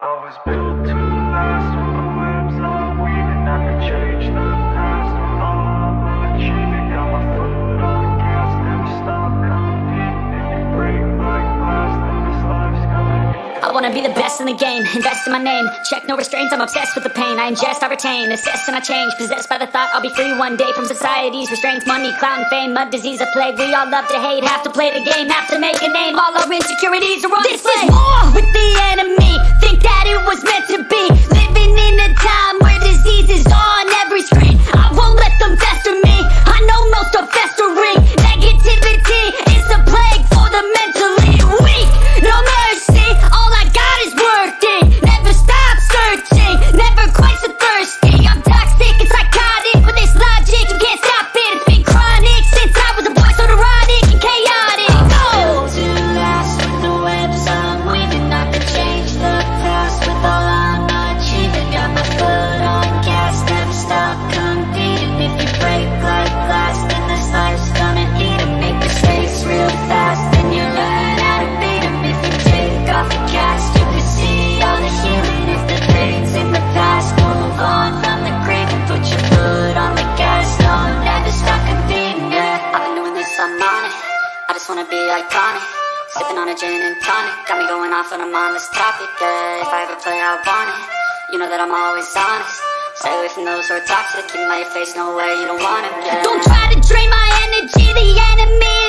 I was built to last with the webs I'm weaving. I can change the past with all I'm achieving. Got my foot on the gas, never stop competing. If you break like glass, then this life's gonna be. I wanna be the best in the game, invest in my name. Check no restraints, I'm obsessed with the pain. I ingest, I retain, assess and I change. Possessed by the thought I'll be free one day from society's restraints. Money, clout and fame, mud, disease, a plague. We all love to hate, have to play the game, have to make a name. All our insecurities are on display. This is war with the enemy. Think that it was meant to be. Living in a time where disease is on every screen. I won't let them fester me. I know most are festering. Negativity is the plague for the mentally weak. No mercy, all I got is working. Never stop searching, never quite so thirsty. I'm toxic and psychotic, with this logic you can't stop it. It's been chronic since I was a boy, so neurotic and chaotic. I'm built to last with the webs I'm weaving. I can change the with all I'm achieving, got my foot on gas, never stop competing. If you break like glass, then this life's gonna eat 'em. Make mistakes real fast, then you learn how to beat 'em. If you take off the cast, you can see all the healing. If the things in the past, we'll move on from the grave and put your foot on the gas. No, never stop competing, yeah. I've been doing this, I'm on it. I just wanna be iconic. Sipping on a gin and tonic, got me going off on a mindless topic, yeah. If I ever play, I want it. You know that I'm always honest. Stay away from those who are toxic. Keep my face, no way, you don't want it, yeah. Don't try to drain my energy, the enemy